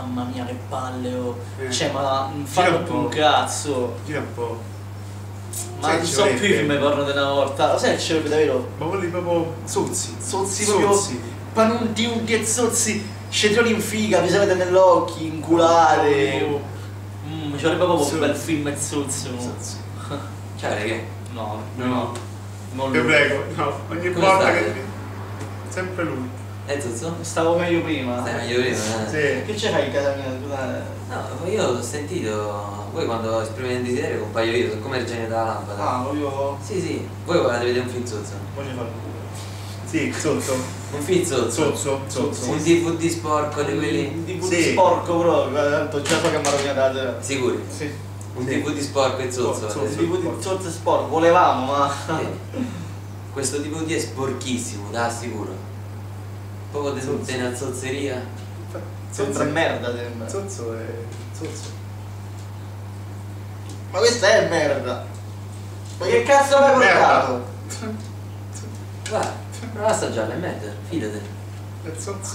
mamma mia che palle, oh. Cioè ma fanno più un cazzo. Gira un po'. Ma non so più che mi parlo della volta. Lo sai che ce l'ho davvero? Ma quelli proprio sozzi. Sozzi proprio. Panunti, unghie e sozzi. Scetrioni in figa, vi sapete nell'occhio, inculare. Ci vorrebbe proprio un bel film e sozzo. Cioè che? No, no. Non ti prego, no. Ogni volta che... sempre lui. Zozzo? Stavo meglio prima. Stai meglio prima? Sì. Che c'era in casa mia? No, io l'ho sentito. Voi quando esprime il desiderio compaio io, sono come il genio della lampada. Ah, voglio... Sì, sì. Voi guardate, vedere un film zozzo. Poi ci fa il culo. Sì, zozzo. Un film zozzo. Zozzo. Un DVD sporco di quelli... Un DVD sporco proprio, tanto già so che mi ha rovinato la... Sicuri? Sì. Un DVD sporco e zozzo. Un DVD zozzo e sporco, volevamo ma... Questo DVD è sporchissimo, da sicuro. Poco di tutte in zozzeria. Sembra merda, sembra. Zozzo è... zozzo. Ma questa è merda. Ma che cazzo l'hai portato? Guarda, non la assaggiarla, è merda, fidate. È zozzo.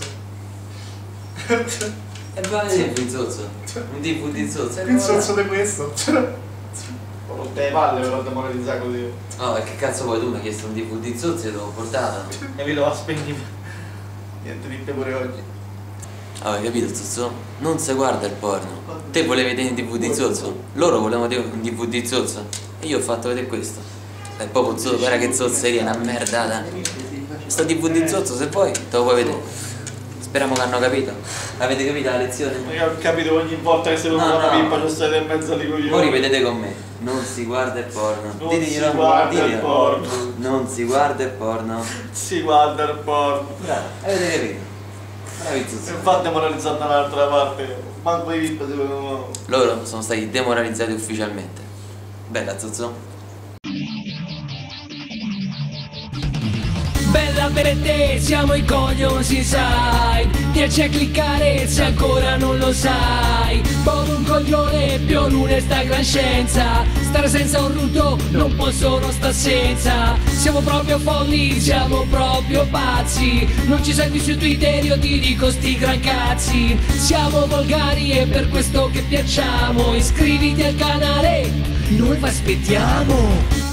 E va di zozzo. Un tipo di zozzo. Il zozzo di questo. Ho rotto le palle per non demoralizzare così. No, e che cazzo vuoi tu? Mi hai chiesto un tipo di zozzo e te l'ho portato. E vi devo spegnere. Niente di te pure oggi. Ah, hai capito zozzo? Non si guarda il porno. Te volevi vedere un DVD zozzo, loro volevano vedere un DVD zozzo e io ho fatto vedere questo. È proprio zozzo, guarda che zozzeria, una merdata. Sto DVD zozzo se poi te lo puoi vedere. Speriamo che hanno capito. Avete capito la lezione? Io ho capito ogni volta che se lo fanno una pippa c'ho state in mezzo di coglioni. Voi ripetete con me, non si guarda il porno. Non si guarda il porno. Non si guarda il porno. Si guarda il porno. Bravo, avete capito? Infatti demoralizzati dall'altra parte. Manco i VIP secondo me. Loro sono stati demoralizzati ufficialmente. Bella zozzo. Bella per te, siamo i cogliosi sai. Piace cliccare se ancora non lo sai. Bobo un coglione, più l'una sta gran scienza. Stare senza un rutto, non possono sta senza. Siamo proprio folli, siamo proprio pazzi. Non ci segui su Twitter, io ti dico sti gran cazzi. Siamo volgari e per questo che piacciamo. Iscriviti al canale, noi vi aspettiamo.